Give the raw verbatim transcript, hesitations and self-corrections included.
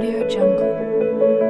Audio Jungle.